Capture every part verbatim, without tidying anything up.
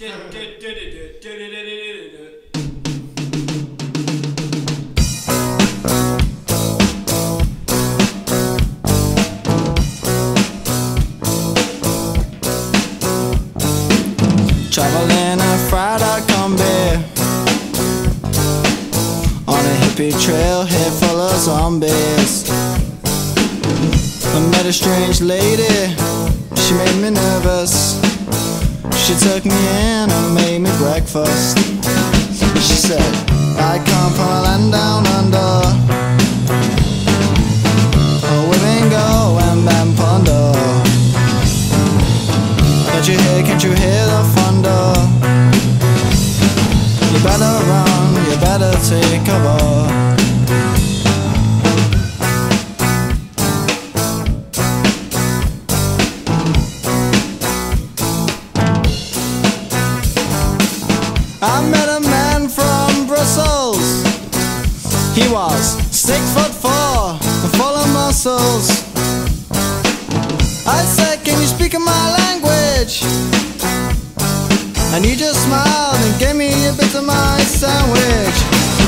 Travel in a fried out combi on a hippie trailhead full of zombies. I met a strange lady, she made me nervous. She took me in and made me breakfast. She said, I come from a land down under, where women go and then ponder. Can't you hear, can't you hear the thunder? You better run, you better take cover. I met a man from Brussels. He was six foot four, full of muscles. I said, can you speak in my language? And he just smiled and gave me a bit of my sandwich.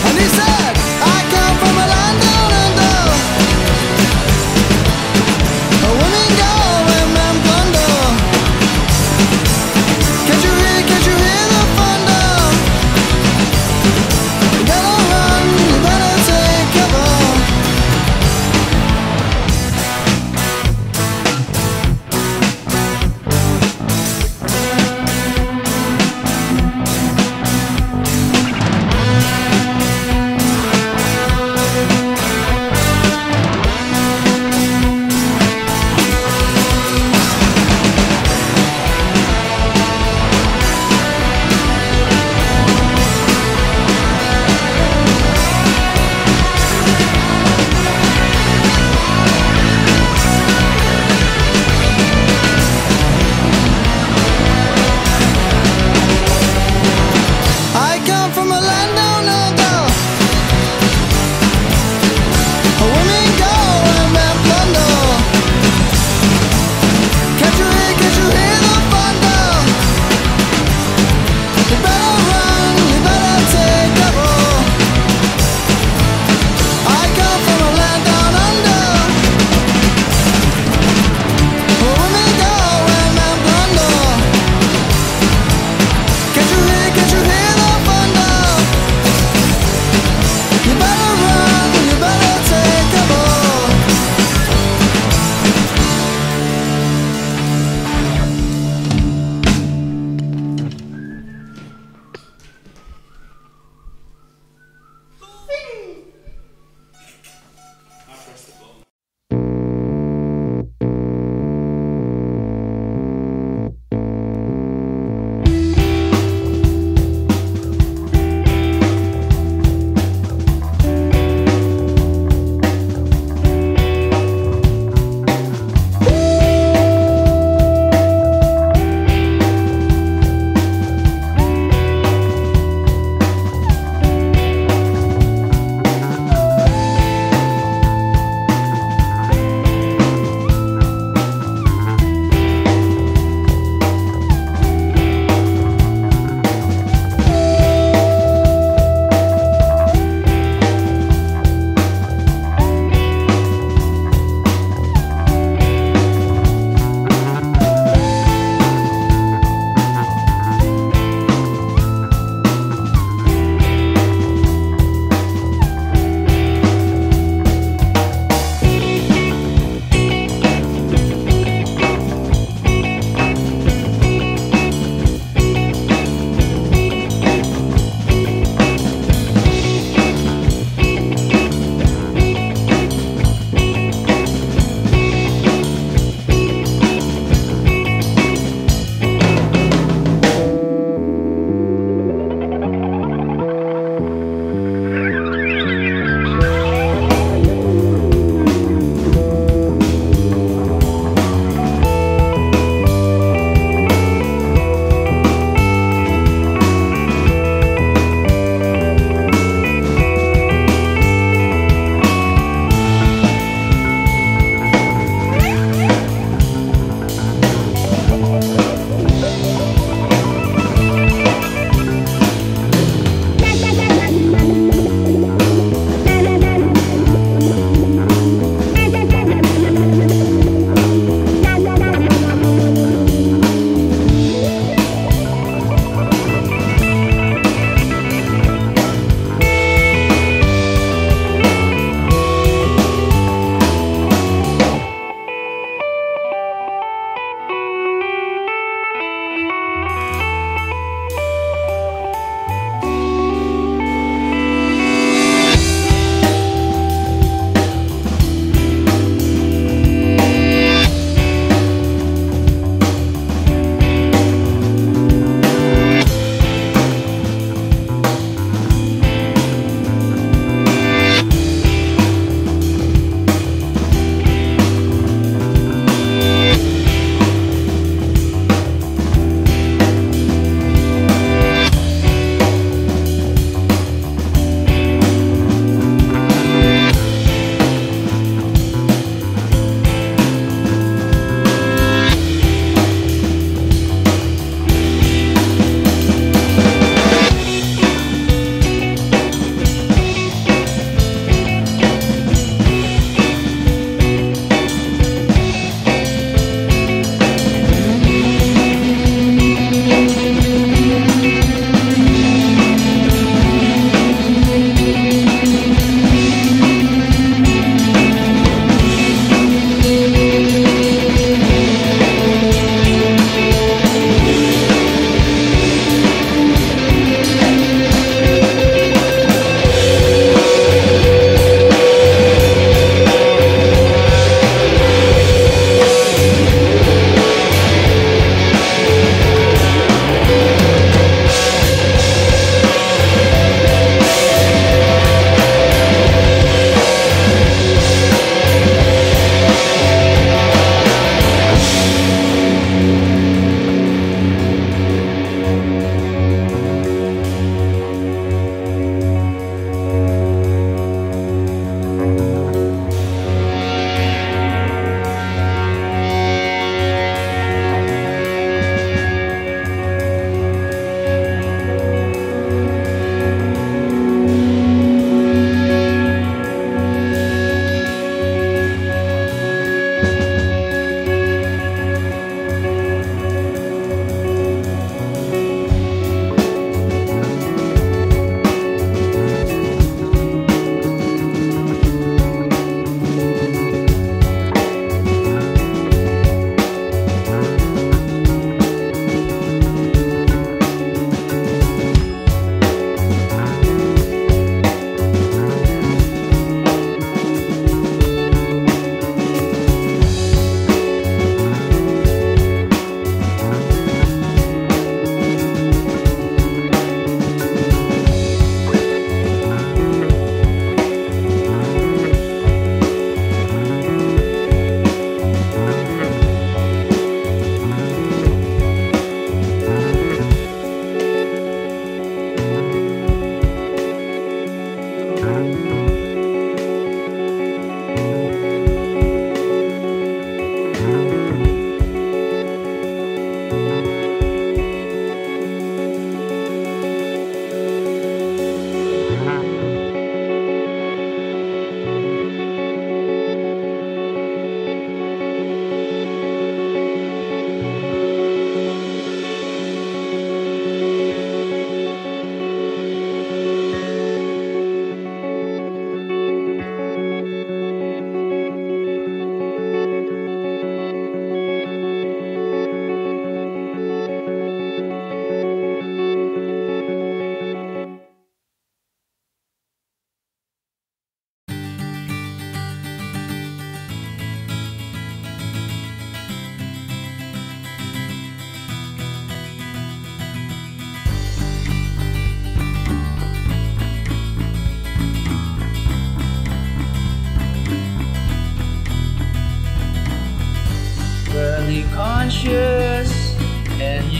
And he said, I come from a land down under, where women go and men plunder. Can't you hear, can't you hear the thunder?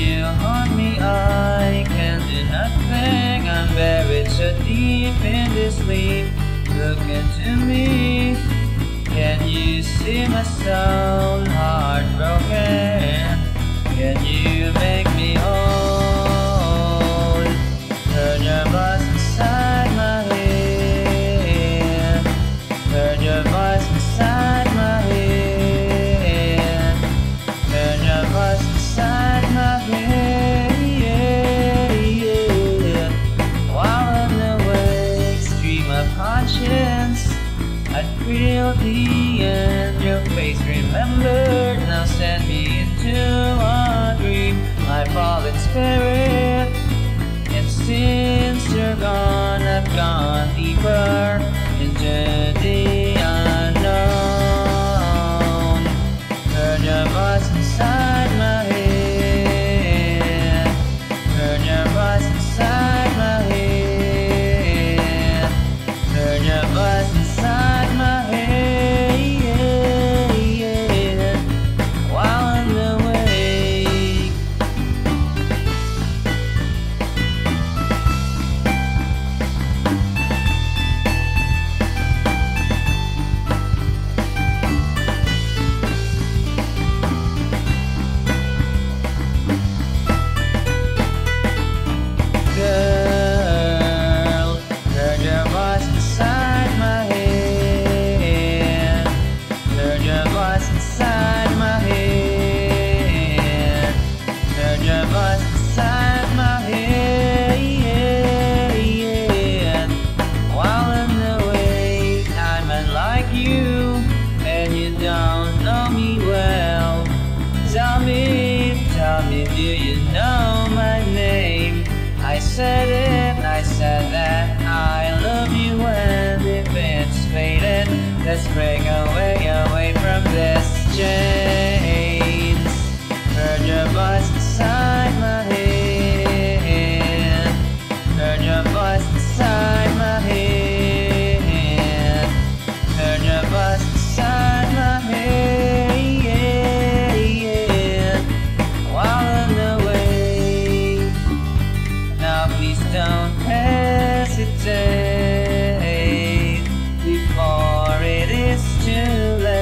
you haunt me, I can't do nothing. I'm buried so deep in this sleep. Look into me, can you see my soul heartbroken? Can you make me whole? Turn your voice inside my head. Turn your voice inside my head. Turn your voice inside my head. Yeah, yeah. While I'm awake, stream of conscience, I feel the end. Your face remembered, now send me into a dream. My fallen spirit, and since you're gone, I've gone deeper into the unknown. Turn your voice inside my head. Turn your voice inside my head. Turn your voice inside my head, yeah. While I'm awake. Girl, turn your voice inside my head. Turn your voice inside my head. Turn your voice inside my head. While I'm awake, I'm unlike you, and you don't know me well. Tell me, tell me, do you know my name? I said it, I said that I love you, and if it's faded, let's break away, away from this chains. Turn your voice inside my head. Turn your voice inside my head. Turn your voice inside my head. While I'm awake, now please don't hesitate before it is too late.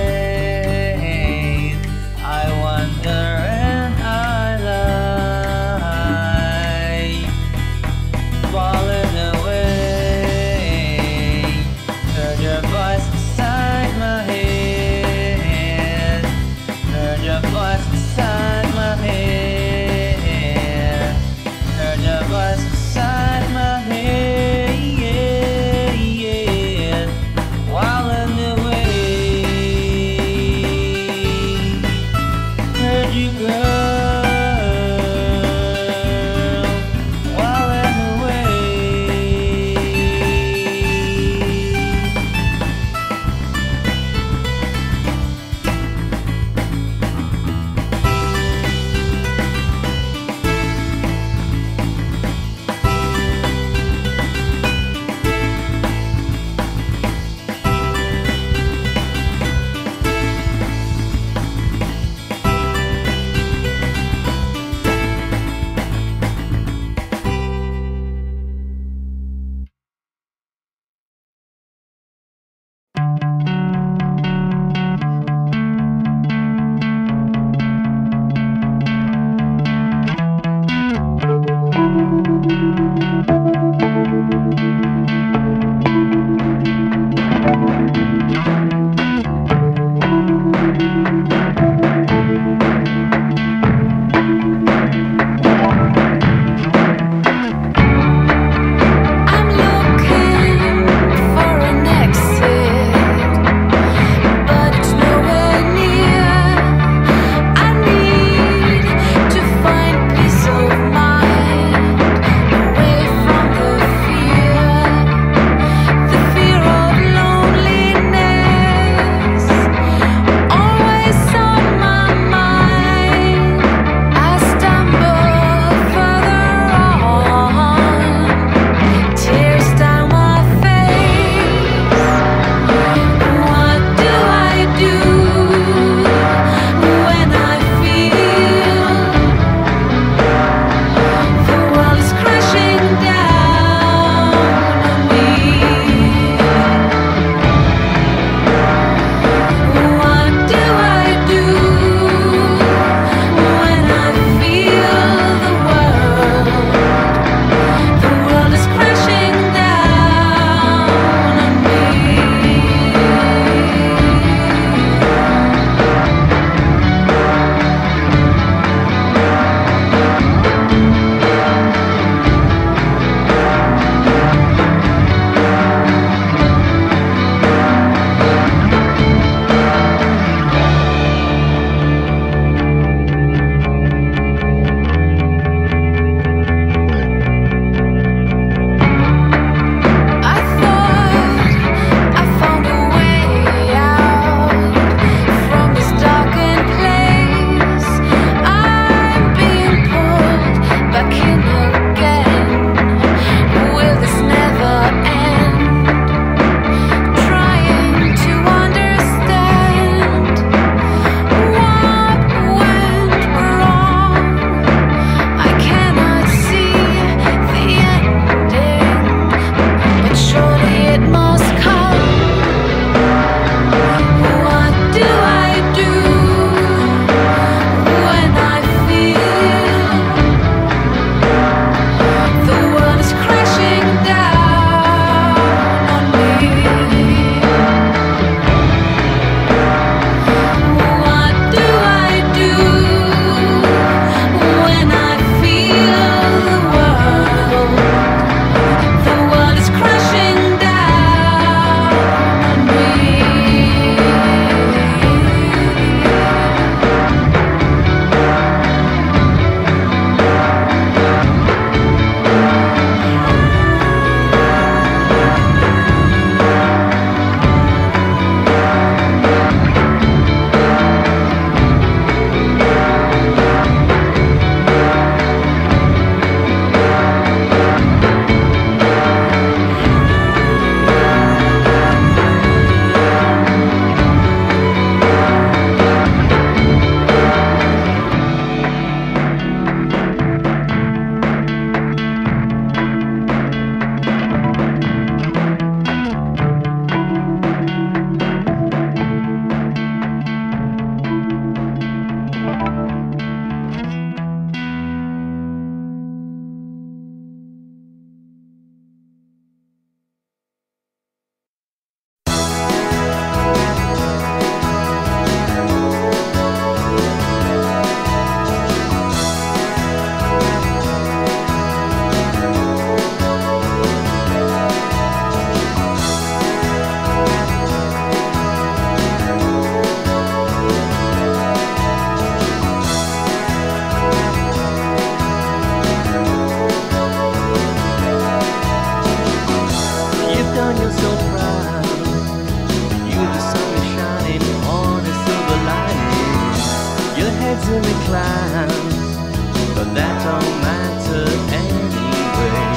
that don't matter anyway.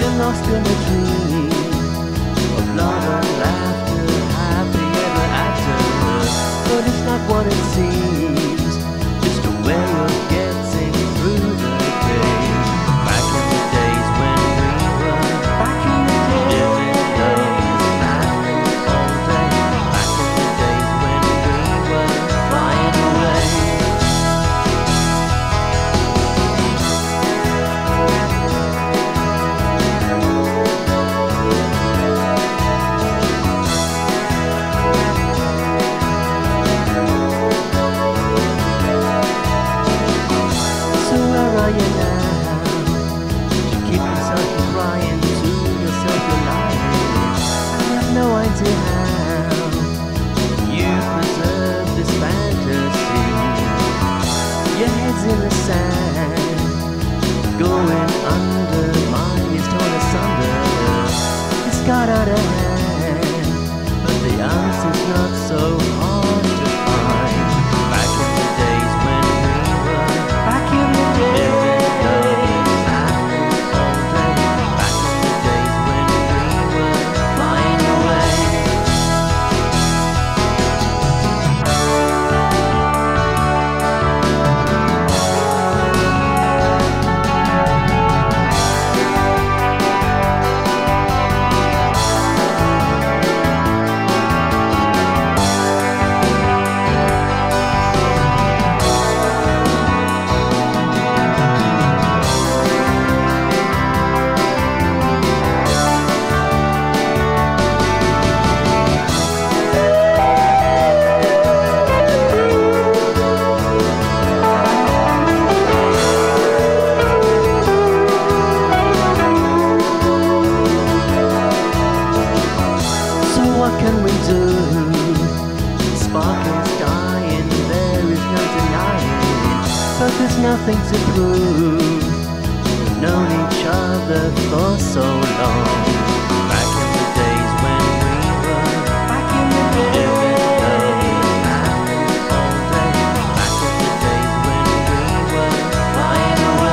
You're lost in a dream of love and laughter, happy ever after. But it's not what it seems, just a way of getting through the day. Back in the days when we were back in the days when Back in the days when we were flying away. So where are you now? You keep yourself crying, to yourself you're lying. I have no idea how you preserve this fantasy. Your head's in the sand, going under, mine is torn asunder. It's got out of hand, but the answer's not so hard to find. Back in the days when we were back in the days Back in the days when we were flying away. So what can we do? Sparkle's dying, there is no denying. But there's nothing to prove, we've known each other for so long. Back in the days when we were Back in the days Back in the days when we were flying away.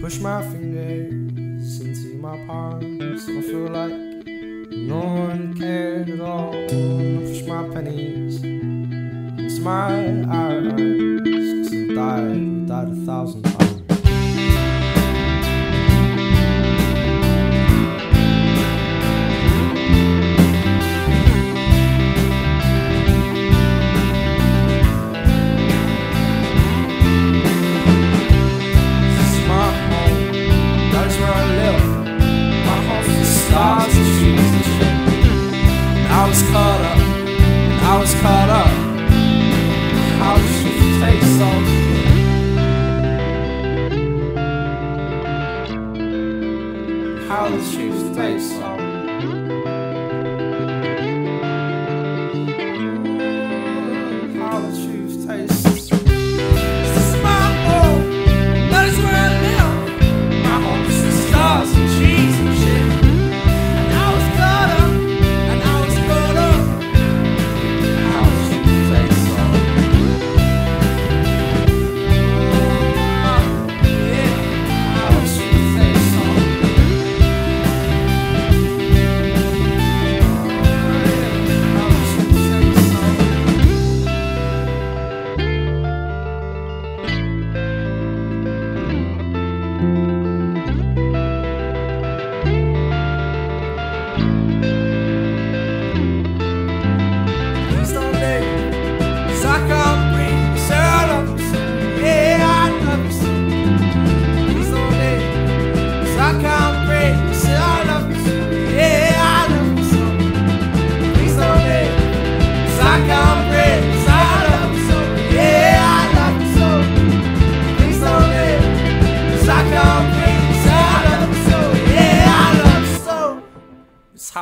Push my fingers into my palms, and I feel like no one cared at all. And I push my pennies into my eyes, cause I died, died a thousand times. How the chief's face saw me. How the chief's face saw me. This is my home, that is where I live. My home is the stars and cheese and shit. And I was caught up, and I was caught up. How the chief's face saw me. Yeah, how the chief's face saw me.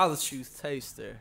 College Truth Taster.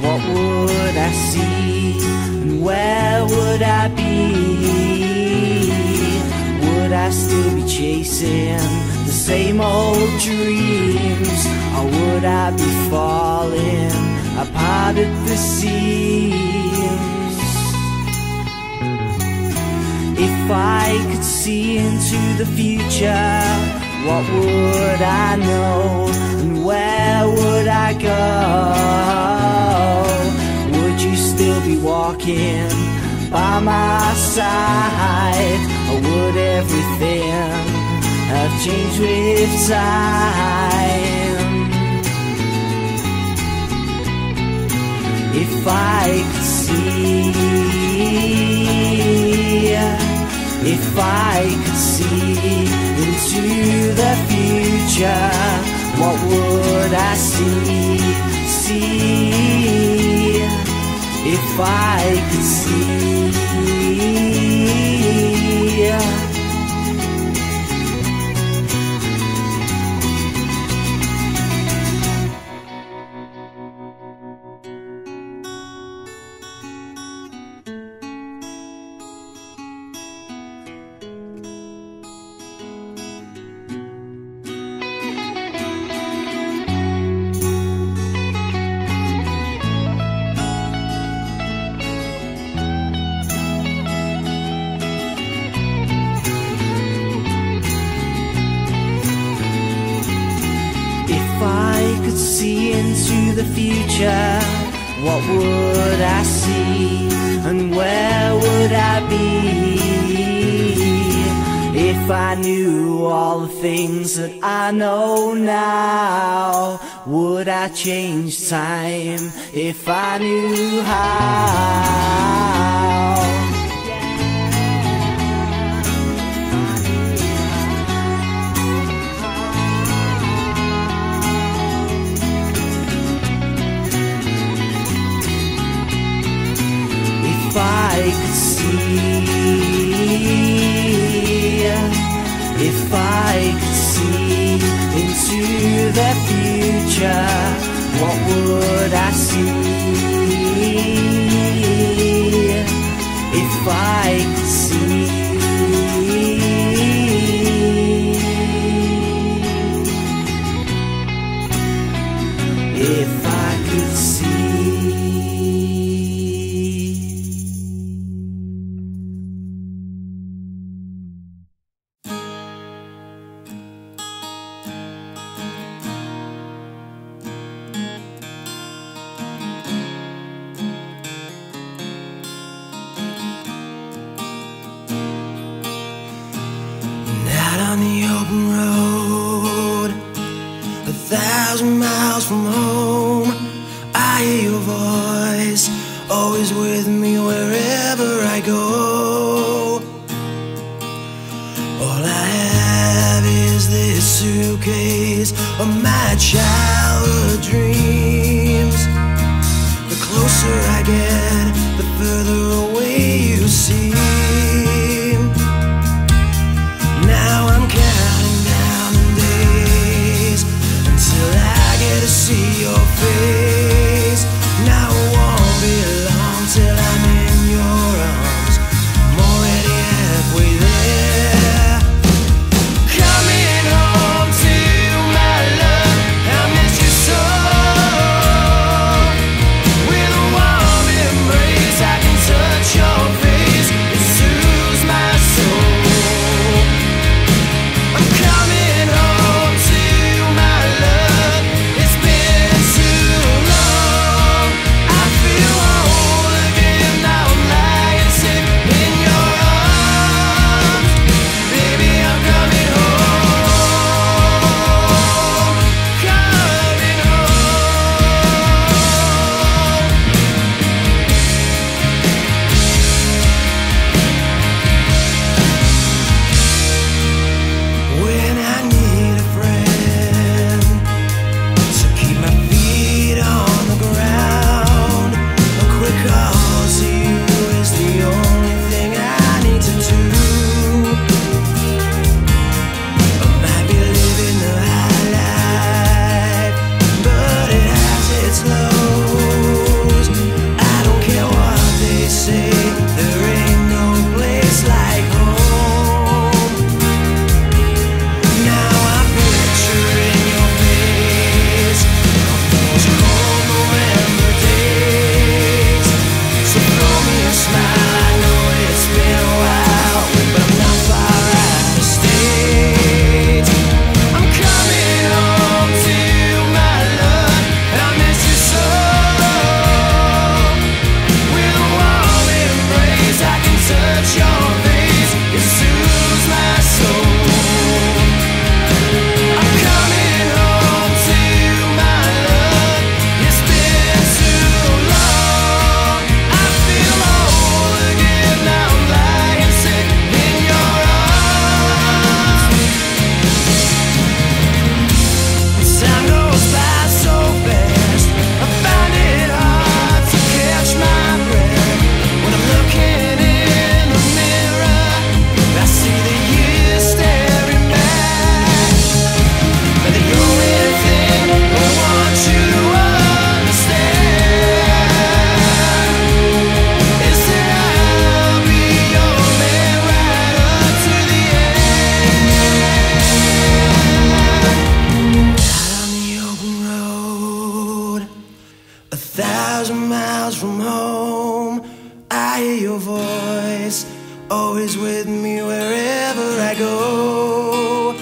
What would I see, and where would I be? Would I still be chasing the same old dreams, or would I be falling apart at the seams? If I could see into the future, what would I know, and where would I go? Walking by my side, or would everything have changed with time? If I could see, if I could see into the future, what would I see, see? If I could see, the future, what would I see, and where would I be? If I knew all the things that I know now, would I change time if I knew how? If I could see, if I could see into the future, what would I see? If I could see. thousand miles from home, I hear your voice, always with me wherever I go.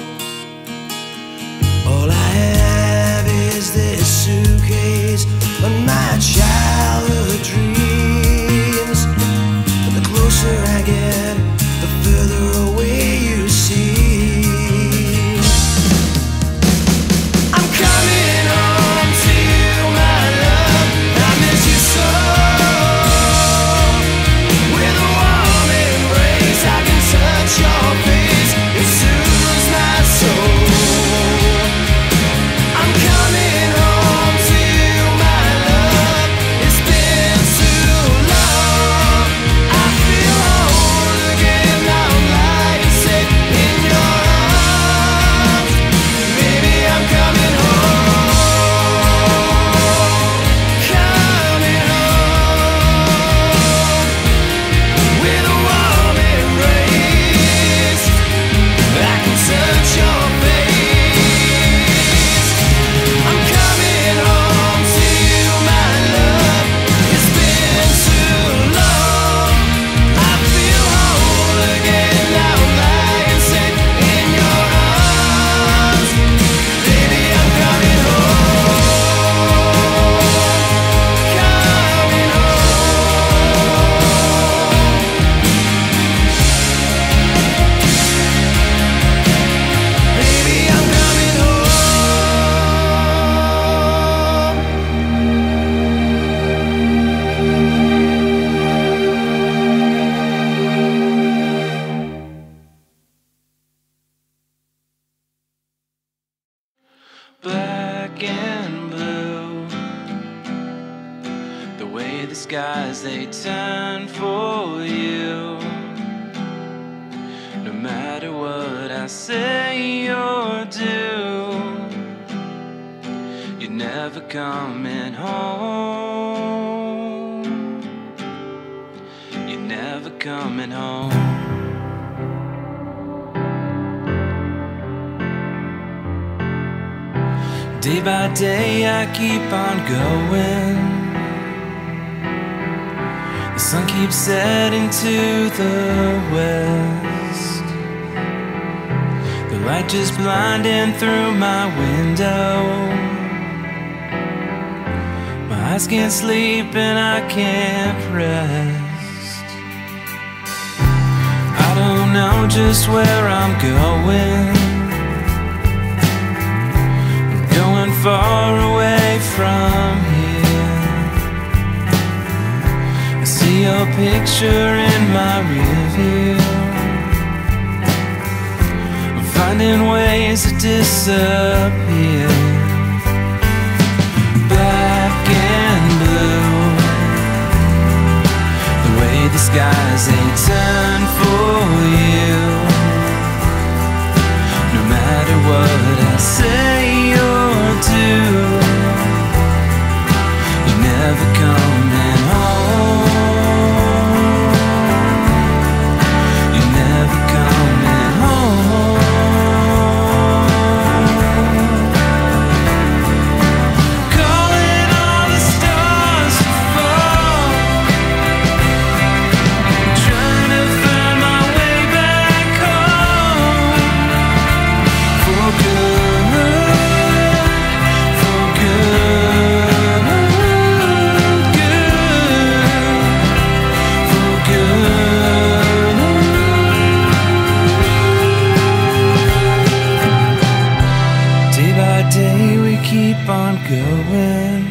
All I have is this suitcase and my childhood dreams, but the closer I get, the further away you seem. Black and blue, the way the skies they turn for you. No matter what I say or do, you're never coming home. You're never coming home. Day by day I keep on going, the sun keeps setting to the west, the light just blinding through my window, my eyes can't sleep and I can't rest. I don't know just where I'm going, far away from here. I see your picture in my rearview. I'm finding ways to disappear. Black and blue, the way the skies they turn for you. No matter what I say or do, you're never coming home. You're never coming home. Calling all the stars to fall, trying to find my way back home for good. Keep on going,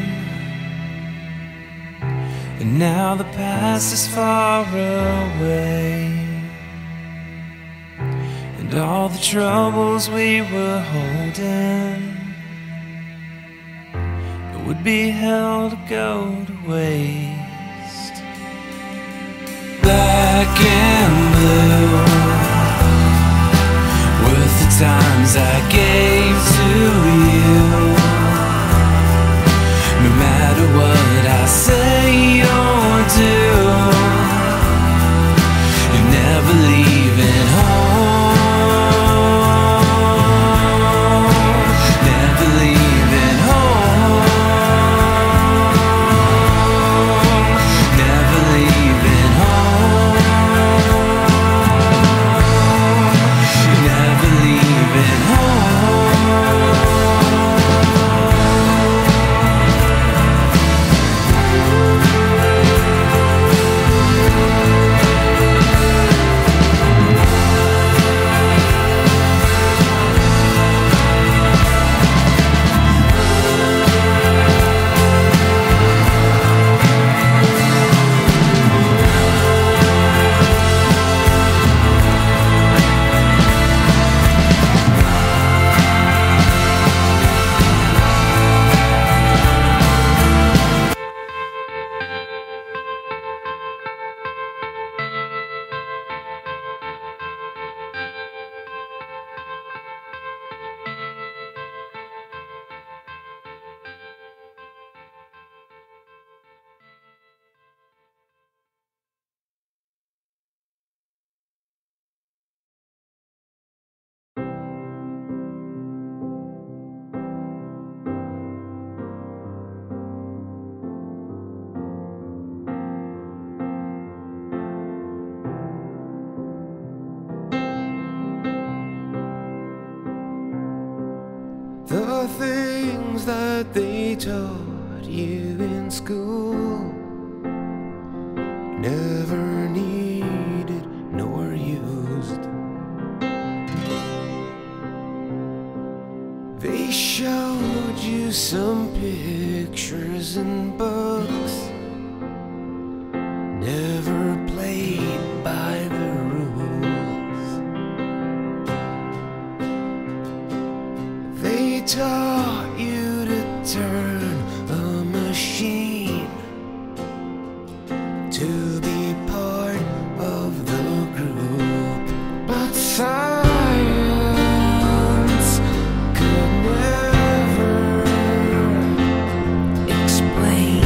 and now the past is far away, and all the troubles we were holding, it would be hell to go to waste. Black and blue, worth the times I gave to you. No matter what I say or do, you're never leaving home. Never leaving home. things that they taught you in school. Never needed nor used. They showed you some pictures and books, never played by the rules. They taught you to turn a machine, to be part of the group, but science could never explain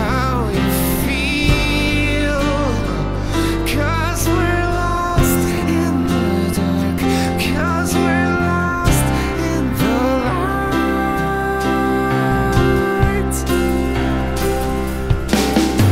how you feel, 'cause we're lost in the dark, 'cause we're lost in the light. We'll be right back.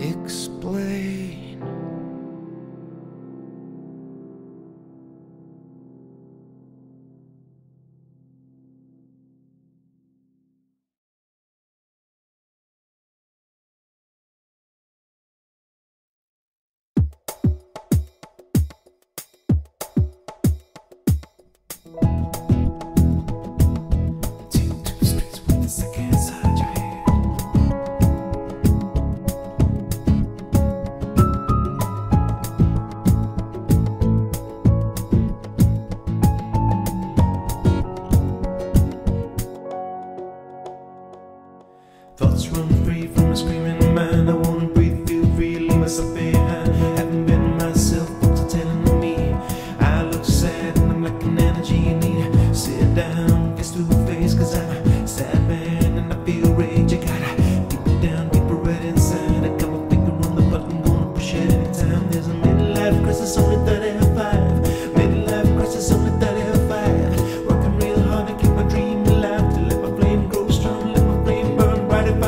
explain. Thoughts run free from a screaming mind. I wanna breathe, feel free, leave myself behind. Haven't been myself, thoughts are telling me I look sad and I'm lacking energy. You need to sit down, face to face, cause I'm a sad man and I feel rage. I gotta deep it down, deeper right inside. I got my finger on the button, gonna push it anytime. There's a midlife crisis, only thirty-five. Midlife crisis, only thirty-five. Working real hard to keep my dream alive, to let my flame grow strong. If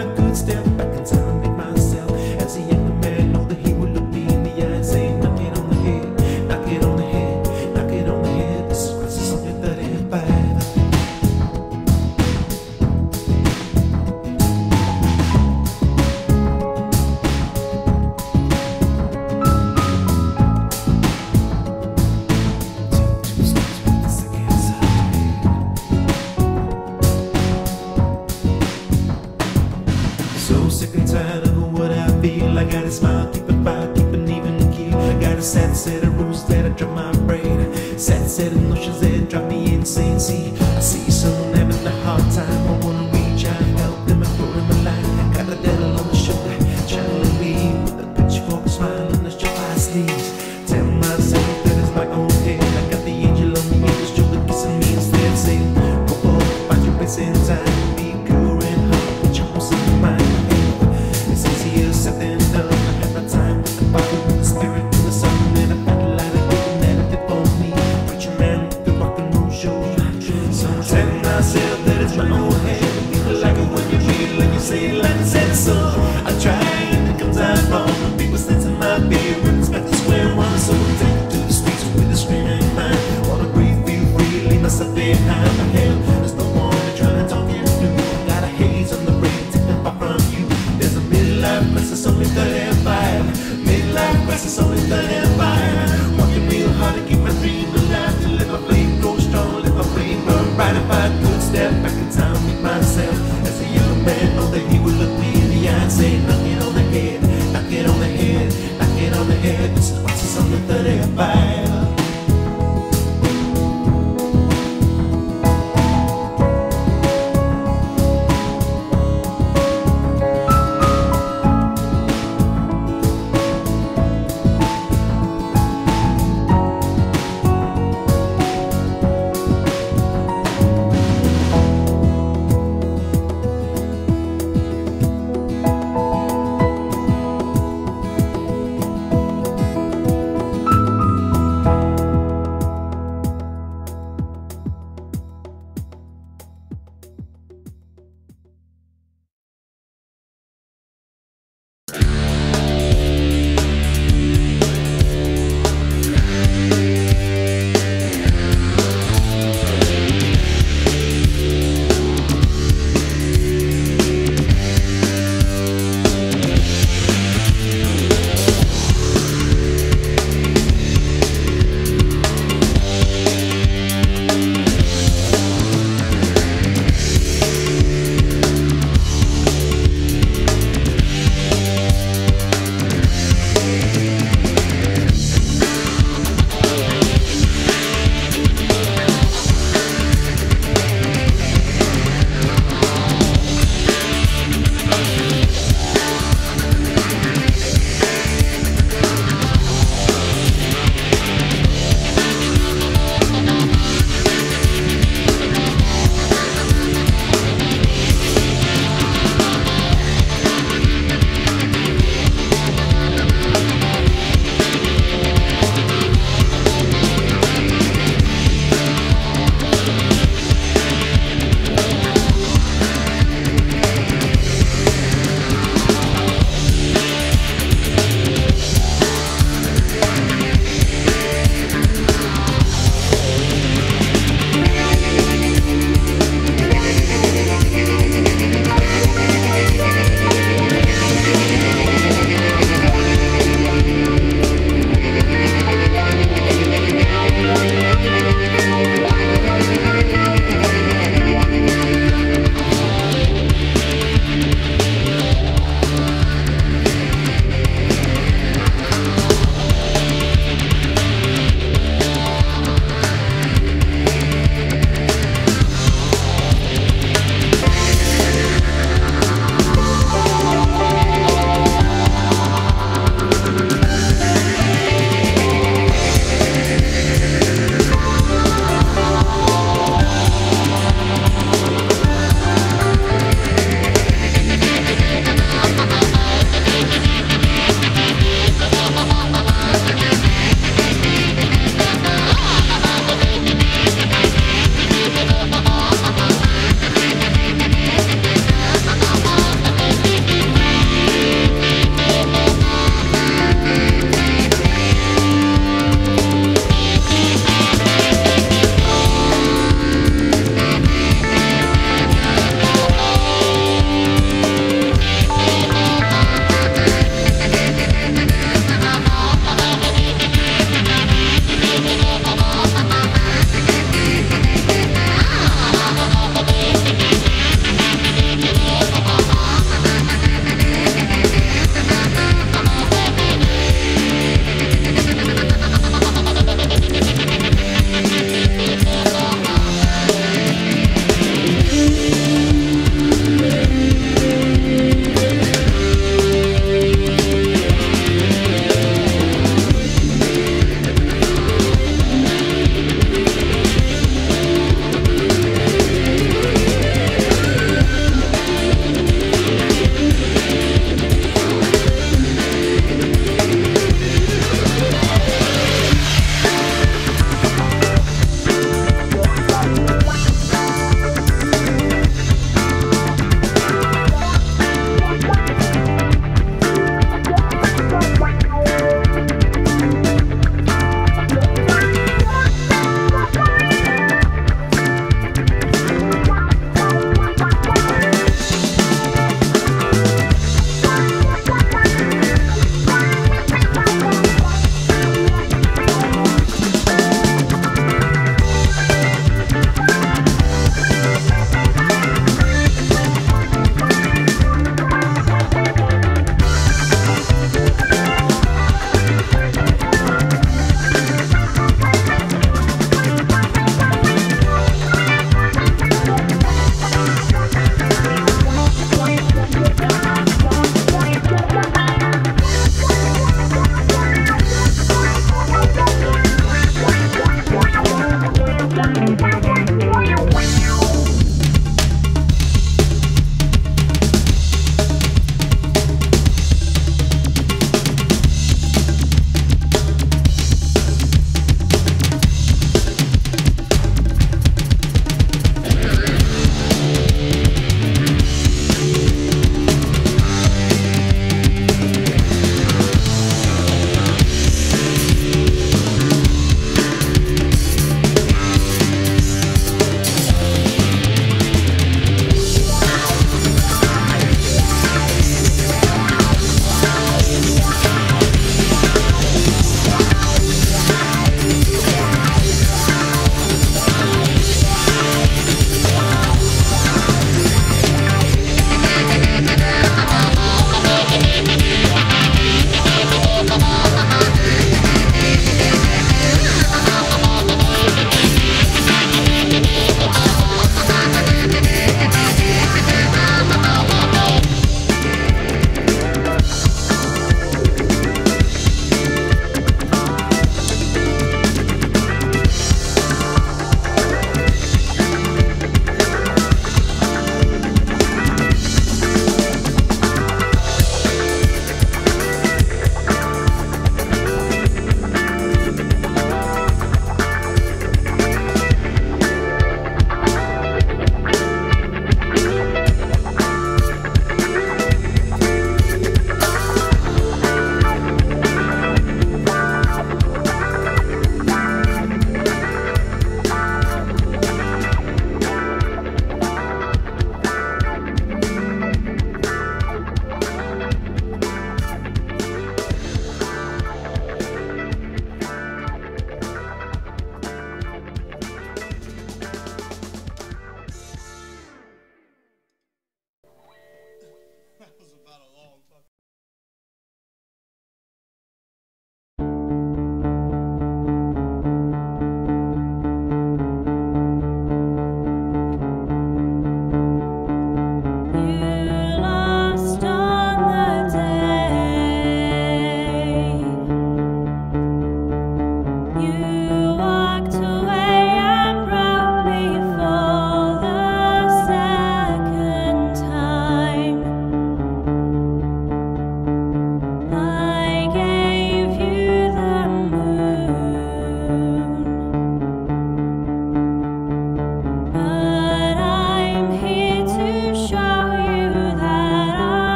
I could step back in time, make myself as a young man, know that he would look me in the eye and say, knock it on the head, knock it on the head, knock it on the head. This is crisis on your thirty-five. Sick and tired of what I feel. I gotta smile, keep it by, keep an even keel. I got a sad set of rules that I drop my brain. Sad set of notions that drive me insane. See, I see someone having a hard time. I wanna reach out, help them, and throw them a line. Got a devil on the shoulder, trying to leave with a pitchfork, smile on the jaw I sneeze. Tell myself that it's my own head. I got the angel on the angel's shoulder kissing me instead, saying, oh, oh, find your place in time. Be pure and hard, put your hopes in mind. I try and it comes out wrong. People sense in my beer and it's back to square one. So I take to the streets with a screaming mind. Wanna breathe, feel free, leave myself behind. I'm hell, there's no one to try to talk it through. Got a haze on the brain, take them far from you. There's a midlife crisis, only thirty-five. Midlife crisis, only thirty-five. Working real hard to keep my dream alive, to let my flame grow strong, let my flame burn bright. If I could step back in time, make myself as a young man, know that he would look me. I say, knock it on the head, knock it on the head, knock it on the head. This is crisis on the thirty-five. Bye.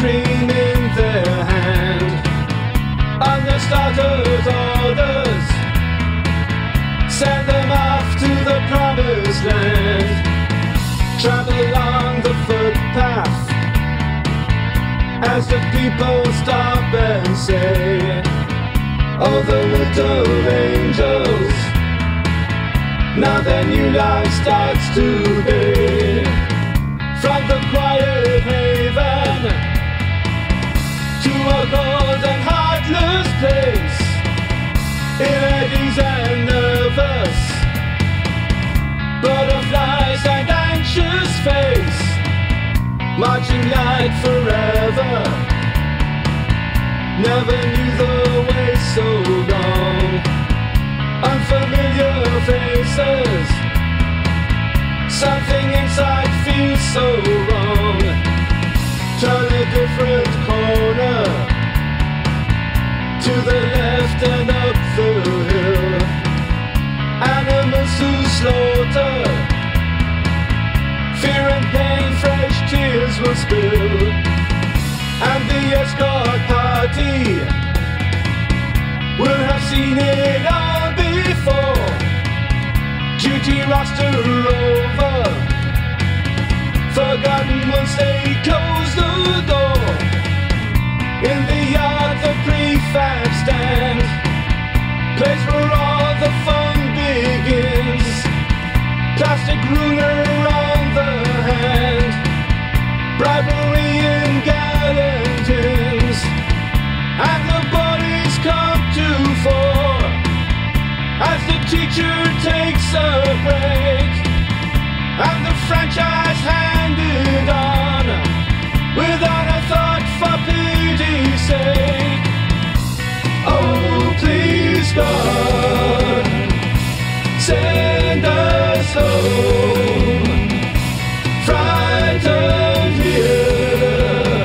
screen in their hand, and their starters' orders send them off to the promised land. Travel along the footpath as the people stop and say, "Oh, the wood of angels, now their new life starts today." From the quiet haven to a cold and heartless place, in eddies and nervous butterflies and anxious face, marching light forever, never knew the way so long. Unfamiliar faces, something inside feels so wrong. Turn a different corner, to the left and up the hill. Animals to slaughter, fear and pain, fresh tears will spill. And the escort party will have seen it all before. Duty roster over, forgotten once they close the door. In the yard the prefab stand, place where all the fun begins. Plastic ruler on the hand, bribery in gallon tins, and the bodies come to fore as the teacher takes a break, and the franchise handed on without a thought for pity's sake. Oh, please God, send us home, frightened here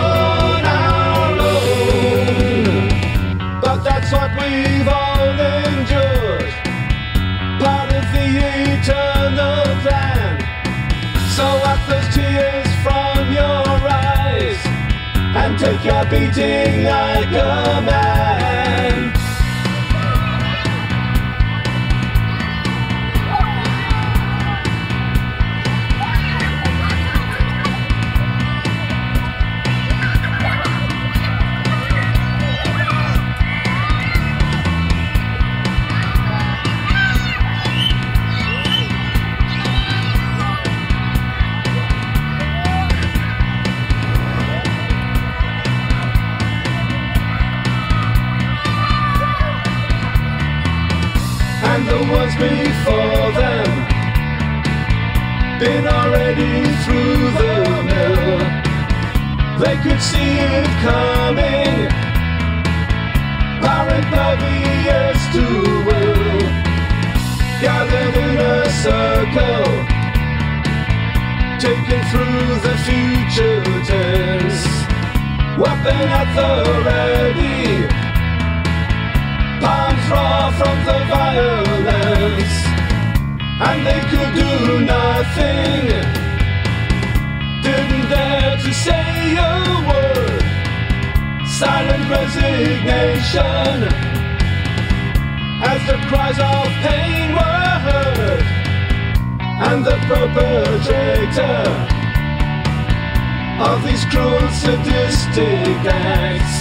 on our own. But that's what we've all endured, part of the eternal plan. So wipe those tears from your eyes and take your beating like a man. Before them, been already through the mill. They could see it coming, barren oblivious to will. Gathered in a circle, taken through the future tense, weapon at the ready, palms raw from the violence. And they could do nothing, didn't dare to say a word. Silent resignation as the cries of pain were heard, and the perpetrator of these cruel, sadistic acts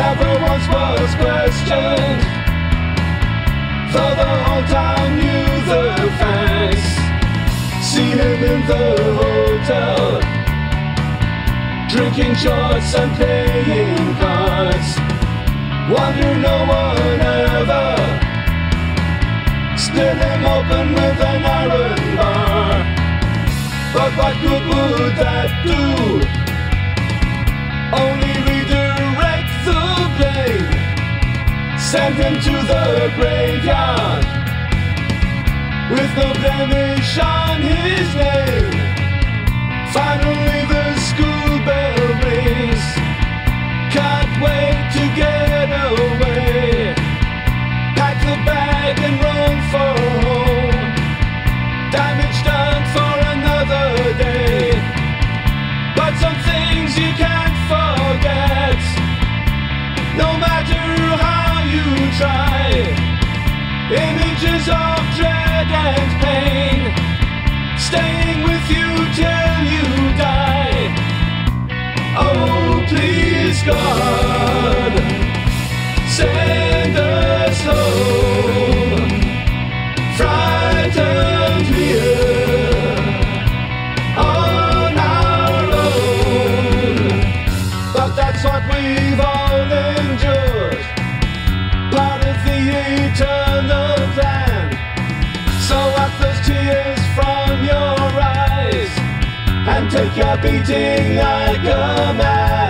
never once was questioned, though the whole town knew the facts. See him in the hotel, drinking shorts and playing cards, wonder no one ever split him open with an iron bar. But what good would that do? Only send him to the graveyard with no blemish on his name. Finally the school bell rings, can't wait to get away. Pack the bag and run for home, damage done for another day. But something God, send us home, frightened here, on our own. But that's what we've all endured, part of the eternal plan. So wipe those tears from your eyes, and take your beating like a man.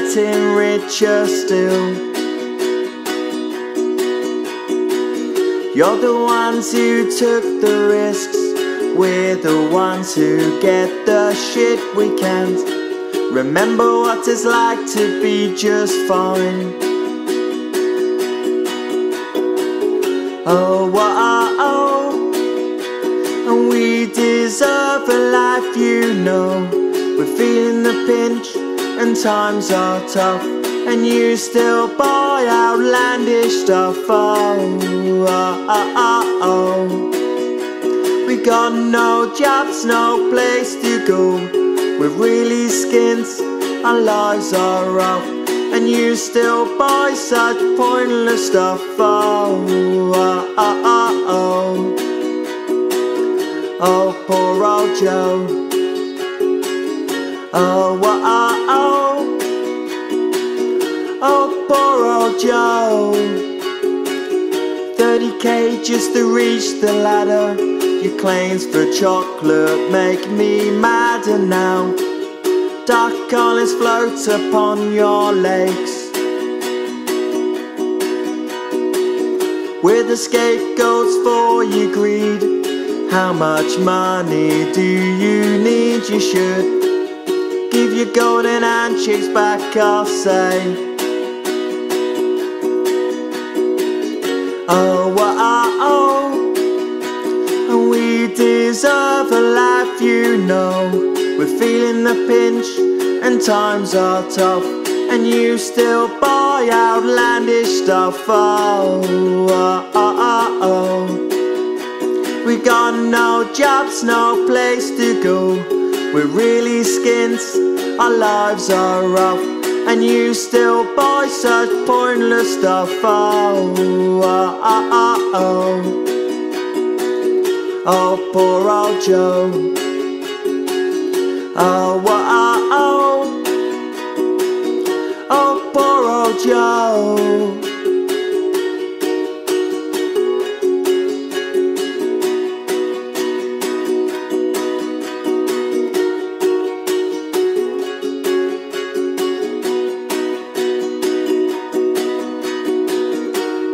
Getting richer still. You're the ones who took the risks, we're the ones who get the shit we can't. Remember what it's like to be just fine. Oh, oh, oh, and we deserve a life, you know. We're feeling the pinch and times are tough, and you still buy outlandish stuff. Oh, oh, oh, oh, oh. We got no jobs, no place to go. We're really skins, our lives are rough, and you still buy such pointless stuff. Oh, oh, oh, oh, oh. Oh, poor old Joe. Oh, oh, oh, oh. Oh, poor old Joe. thirty K just to reach the ladder. Your claims for chocolate make me madder now. Dark colors float upon your legs. We're the scapegoats for your greed. How much money do you need? You should give your golden handshakes back, I'll say. Oh, oh, oh, oh. We deserve a life, you know. We're feeling the pinch and times are tough, and you still buy outlandish stuff. Oh, oh, oh, oh. We got no jobs, no place to go. We're really skins, our lives are rough, and you still buy such pointless stuff. Oh, oh, oh, oh. Oh, poor old Joe. Oh, oh, oh, oh. Oh, poor old Joe.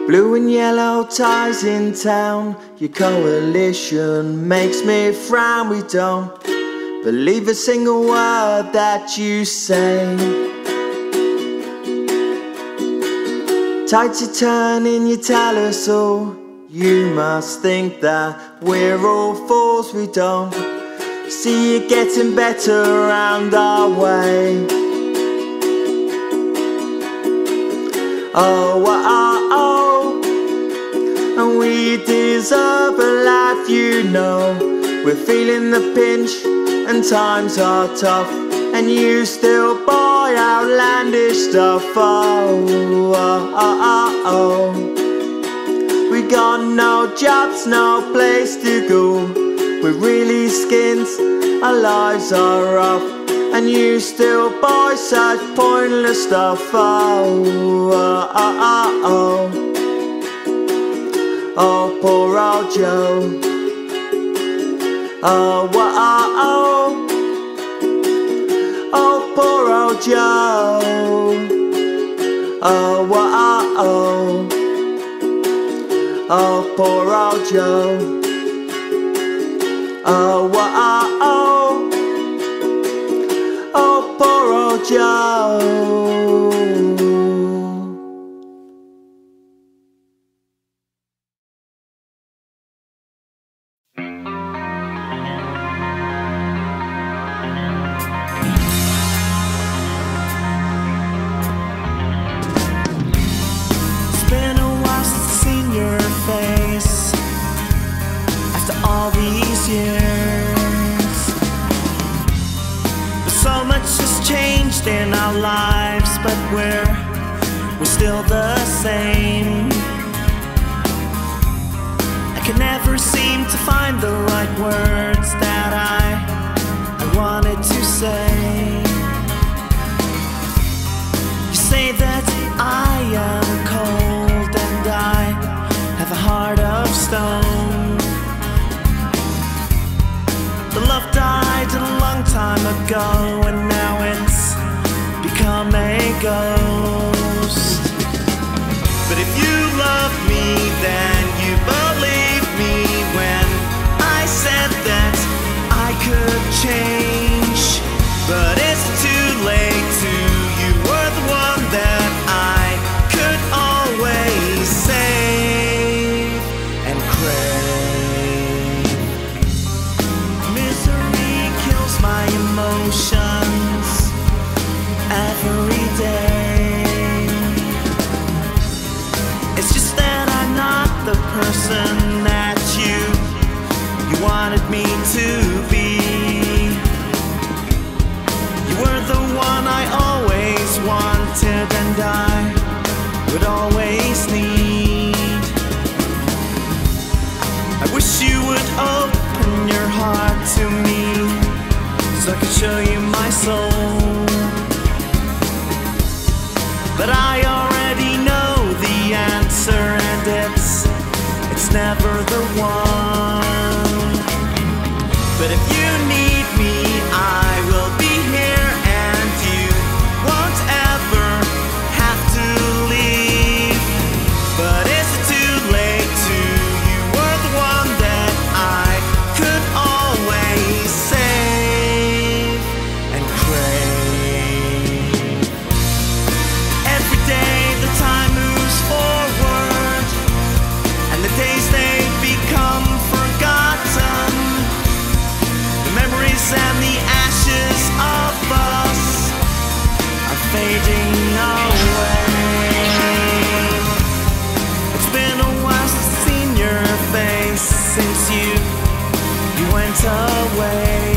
Blue and yellow ties in town. Your coalition makes me frown. We don't believe a single word that you say. Tights are turning, you tell us all. You must think that we're all fools. We don't see you getting better around our way. Oh, oh, oh, oh. And we deserve a life, you know. We're feeling the pinch and times are tough, and you still buy outlandish stuff. Oh, oh, oh, oh. We got no jobs, no place to go. We're really skins, our lives are rough, and you still buy such pointless stuff. Oh, oh, oh, oh. Oh, poor old Joe. Oh, oh, oh, oh. Oh, poor old Joe. Oh, oh, oh. Oh, poor old Joe. Oh, oh, oh. Oh, poor old Joe. In our lives, but we're we're still the same. I can never seem to find the right words that I I wanted to say. You say that I am cold and I have a heart of stone. The love died a long time ago, and now it's become a ghost. But if you love me, then you believe me when I said that I could change. But is it too late to? You were the one that I could always save and crave. Misery kills my emotion. person that you you wanted me to be. You were the one I always wanted, and I would always need. I wish you would open your heart to me, so I could show you my soul. But I already know the answer, and it's, it's never the one. But if you need me, I will be here, and you won't ever have to leave. But is it too late to? You were the one that I could always save and crave. And the ashes of us are fading away. It's been a while since I've seen your face, since you, you went away.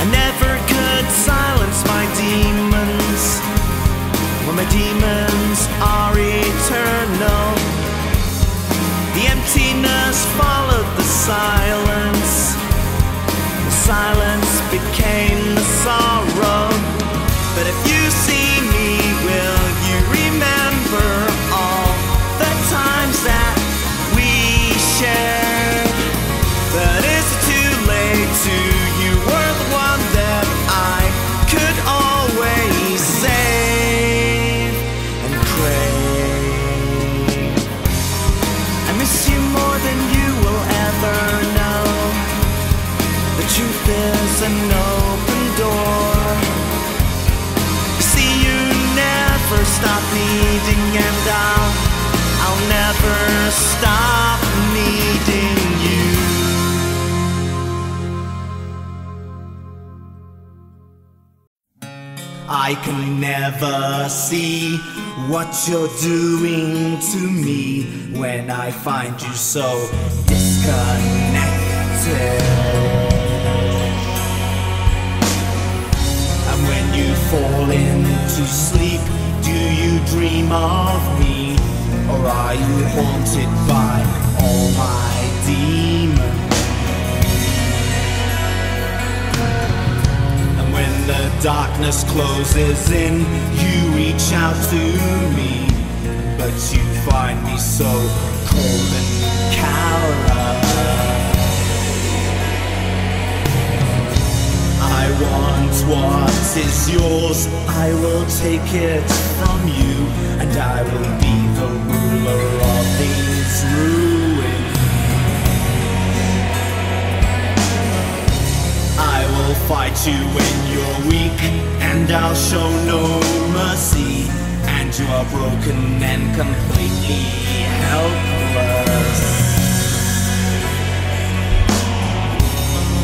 I never could silence my demons, when my demons are eternal. The emptiness followed the silence, silence became the sorrow. But if you see me, will you remember all the times that we shared? But is it too late to? You were the one that I could always save and crave. I miss you more than you will ever know. The truth is an open door. You see, you never stop needing, and I'll, I'll never stop needing you. I can never see what you're doing to me when I find you so disconnected. When you fall into sleep, do you dream of me? Or are you haunted by all my demons? And when the darkness closes in, you reach out to me, but you find me so cold and callous. I want what is yours, I will take it from you, and I will be the ruler of these ruins. I will fight you when you're weak, and I'll show no mercy, and you are broken and completely helpless.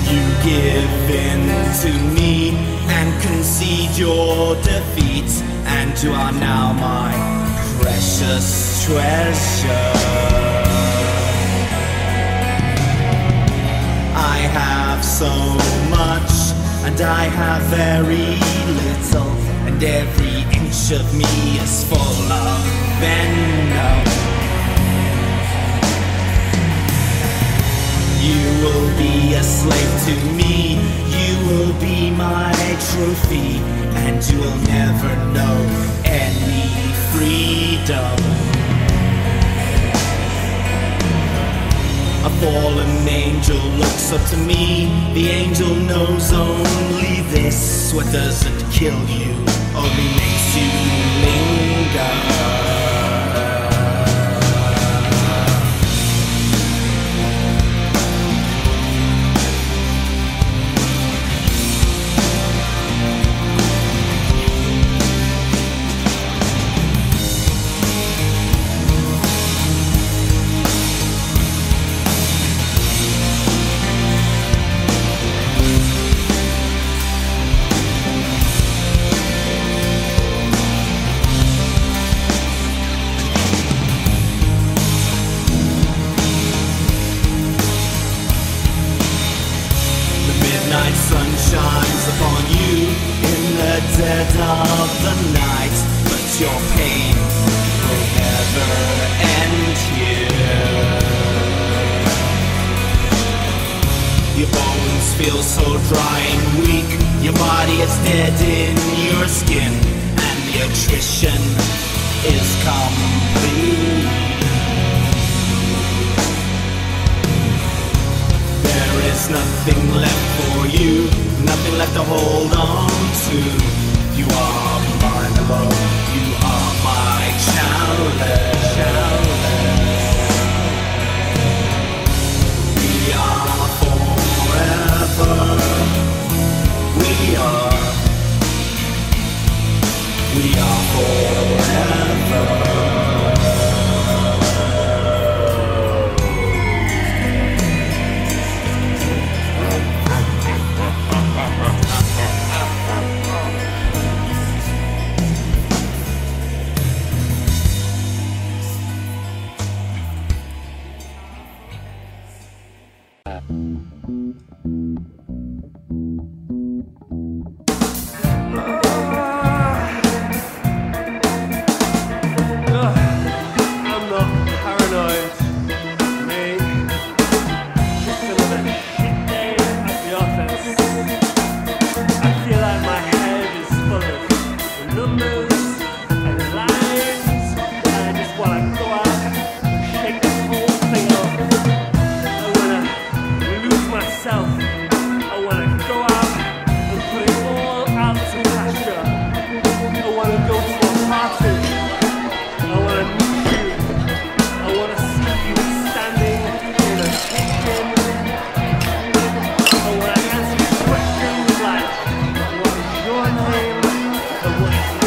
You give in to me and concede your defeat, and you are now my precious treasure. I have so much, and I have very little, and every inch of me is full of venom. You will be a slave to me, you will be my trophy, and you will never know any freedom. A fallen angel looks up to me, the angel knows only this, what doesn't kill you only makes you linger. dead of the night, but your pain will never end here. Your bones feel so dry and weak, your body is dead in your skin, and nutrition is complete. There is nothing left for you, nothing left to hold on to. You are vulnerable, you are my child. We are forever, we are, we are forever. What?